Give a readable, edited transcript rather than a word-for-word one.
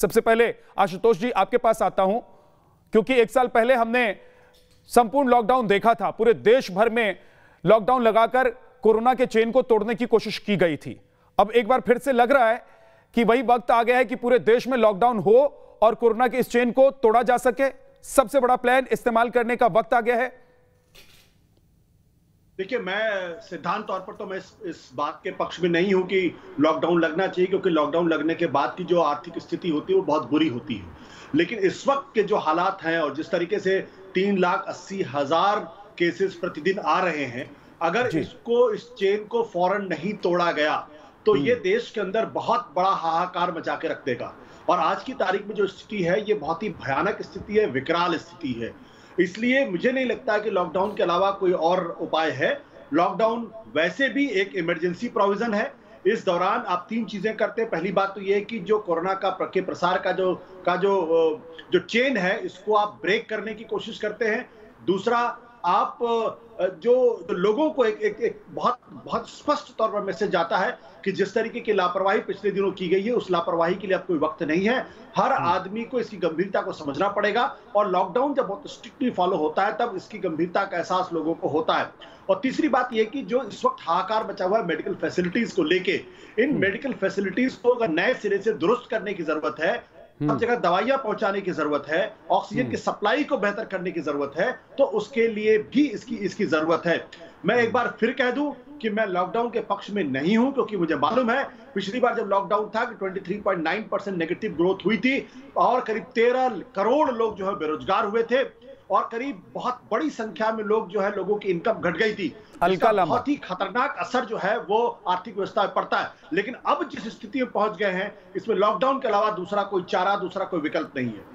सबसे पहले आशुतोष जी आपके पास आता हूं, क्योंकि एक साल पहले हमने संपूर्ण लॉकडाउन देखा था। पूरे देश भर में लॉकडाउन लगाकर कोरोना के चेन को तोड़ने की कोशिश की गई थी। अब एक बार फिर से लग रहा है कि वही वक्त आ गया है कि पूरे देश में लॉकडाउन हो और कोरोना के इस चेन को तोड़ा जा सके। सबसे बड़ा प्लान इस्तेमाल करने का वक्त आ गया है। देखिए, मैं सिद्धांत तौर पर तो मैं इस बात के पक्ष में नहीं हूं कि लॉकडाउन लगना चाहिए, क्योंकि लॉकडाउन लगने के बाद की जो आर्थिक स्थिति होती है वो बहुत बुरी होती है। लेकिन इस वक्त के जो हालात हैं और जिस तरीके से 3,80,000 केसेस प्रतिदिन आ रहे हैं, अगर इस चेन को फौरन नहीं तोड़ा गया तो ये देश के अंदर बहुत बड़ा हाहाकार मचा के रख देगा। और आज की तारीख में जो स्थिति है ये बहुत ही भयानक स्थिति है, विकराल स्थिति है। इसलिए मुझे नहीं लगता कि लॉकडाउन के अलावा कोई और उपाय है। लॉकडाउन वैसे भी एक इमरजेंसी प्रोविजन है। इस दौरान आप तीन चीजें करते हैं। पहली बात तो ये है कि जो कोरोना के प्रसार का जो चेन है इसको आप ब्रेक करने की कोशिश करते हैं। दूसरा, आप जो लोगों को एक बहुत स्पष्ट तौर पर मैसेज जाता है कि जिस तरीके की लापरवाही पिछले दिनों की गई है उस लापरवाही के लिए अब कोई वक्त नहीं है। हर आदमी को इसकी गंभीरता को समझना पड़ेगा और लॉकडाउन जब बहुत स्ट्रिक्टली फॉलो होता है तब इसकी गंभीरता का एहसास लोगों को होता है। और तीसरी बात यह कि जो इस वक्त हाहाकार बचा हुआ है मेडिकल फैसिलिटीज को लेके, इन मेडिकल फैसिलिटीज को अगर नए सिरे से दुरुस्त करने की जरूरत है, हर जगह दवाइयां पहुंचाने की जरूरत है, ऑक्सीजन की सप्लाई को बेहतर करने की जरूरत है, तो उसके लिए भी इसकी जरूरत है। मैं एक बार फिर कह दूं कि मैं लॉकडाउन के पक्ष में नहीं हूं, क्योंकि मुझे मालूम है पिछली बार जब लॉकडाउन था कि 23.9% नेगेटिव ग्रोथ हुई थी और करीब 13 करोड़ लोग जो है बेरोजगार हुए थे और करीब बहुत बड़ी संख्या में लोग जो है लोगों की इनकम घट गई थी। बहुत ही खतरनाक असर जो है वो आर्थिक व्यवस्था में पड़ता है। लेकिन अब जिस स्थिति में पहुंच गए हैं इसमें लॉकडाउन के अलावा दूसरा कोई विकल्प नहीं है।